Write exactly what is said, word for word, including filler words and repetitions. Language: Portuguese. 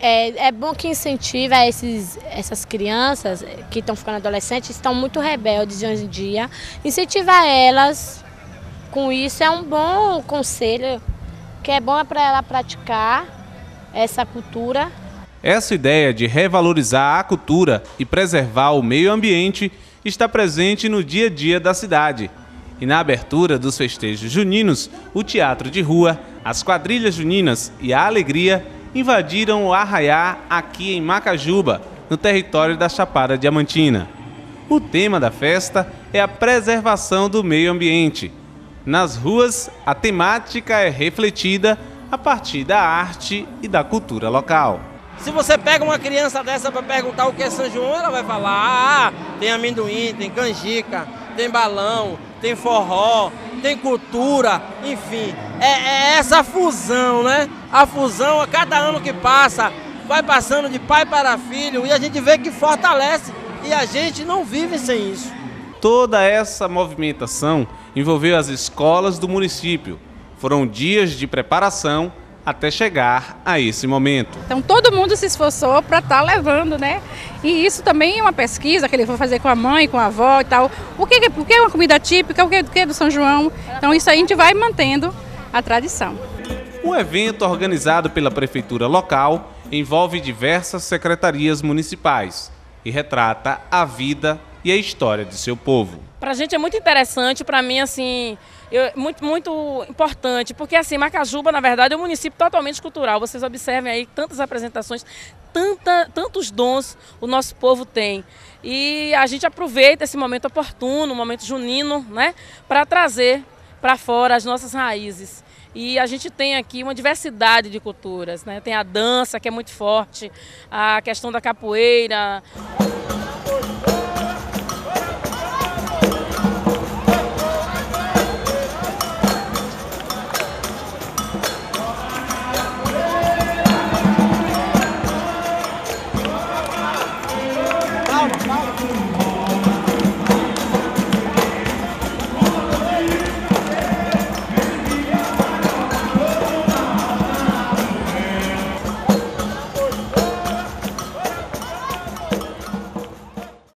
É, é bom que incentiva esses, essas crianças que estão ficando adolescentes, estão muito rebeldes hoje em dia. Incentivar elas com isso é um bom conselho, que é bom para ela praticar essa cultura. Essa ideia de revalorizar a cultura e preservar o meio ambiente está presente no dia a dia da cidade. E na abertura dos festejos juninos, o teatro de rua, as quadrilhas juninas e a alegria invadiram o arraiá aqui em Macajuba, no território da Chapada Diamantina. O tema da festa é a preservação do meio ambiente. Nas ruas, a temática é refletida a partir da arte e da cultura local. Se você pega uma criança dessa para perguntar o que é São João, ela vai falar: ah, tem amendoim, tem canjica, tem balão, tem forró, tem cultura, enfim. É, é essa fusão, né? A fusão, a cada ano que passa, vai passando de pai para filho e a gente vê que fortalece e a gente não vive sem isso. Toda essa movimentação envolveu as escolas do município. Foram dias de preparação até chegar a esse momento. Então todo mundo se esforçou para estar levando, né? E isso também é uma pesquisa que ele foi fazer com a mãe, com a avó e tal. O que, o que é uma comida típica, o que, o que é do São João. Então isso aí a gente vai mantendo a tradição. O evento organizado pela prefeitura local envolve diversas secretarias municipais e retrata a vida e a história de seu povo. Pra gente é muito interessante, pra mim, assim, eu, muito, muito importante, porque, assim, Macajuba, na verdade, é um município totalmente cultural. Vocês observem aí tantas apresentações, tanta, tantos dons o nosso povo tem. E a gente aproveita esse momento oportuno, o momento junino, né, para trazer para fora as nossas raízes. E a gente tem aqui uma diversidade de culturas, né? Tem a dança, que é muito forte, a questão da capoeira.